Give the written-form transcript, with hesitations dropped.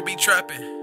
should be trapping.